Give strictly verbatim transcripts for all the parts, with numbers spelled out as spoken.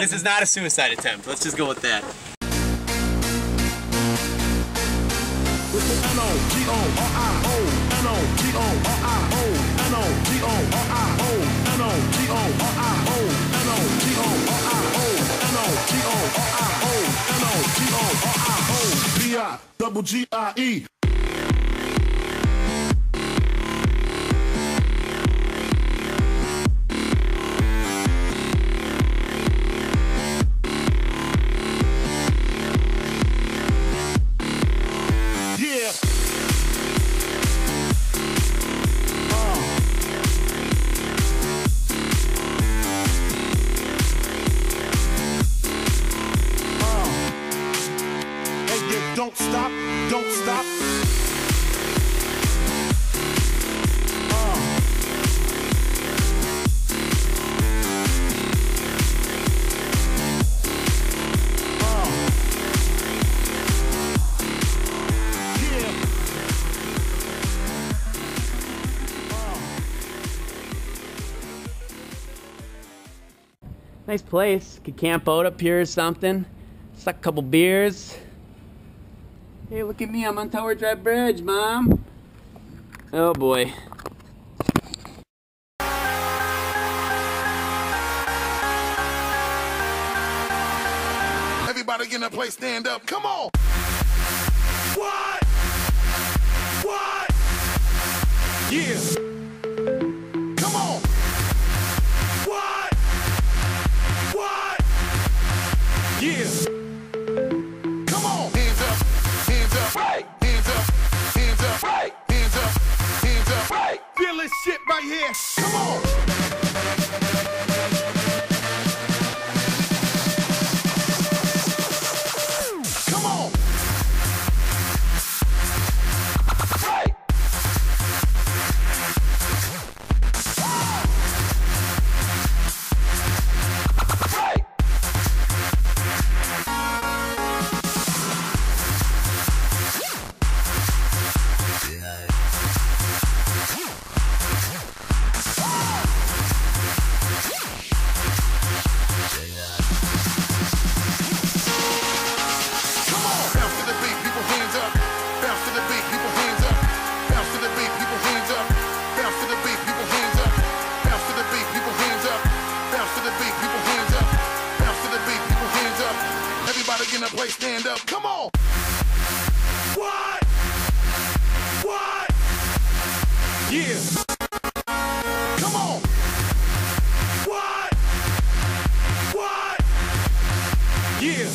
This is not a suicide attempt. Let's just go with that. With the N O G O R I O N O G O R I O N O G O R I O N O G O R I O N O G O R I O N O G O R I O B I double G I E. Don't stop, don't stop. Nice place. Could camp out up here or something. Suck a couple beers. Hey, look at me, I'm on Tower Drive Bridge, Mom. Oh boy. Everybody get in a place, stand up, come on! What? What? Yeah! Come on! What? What? Yeah! Shit right here. Come on. Come on. Right. Right. Yeah. In a place, stand up, come on! What? What? Yeah! Come on! What? What? Yeah!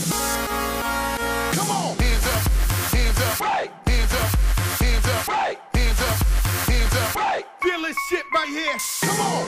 Come on! Hands up! Hands up! Right! Hands up! Hands up! Right! Hands up! Hands up! Right! Feel this shit right here! Come on!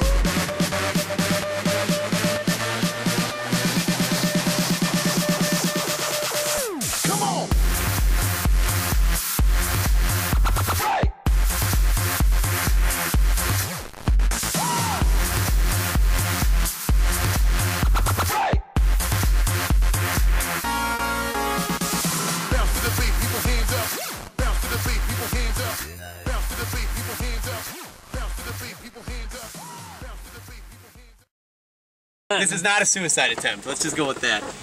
This is not a suicide attempt. Let's just go with that.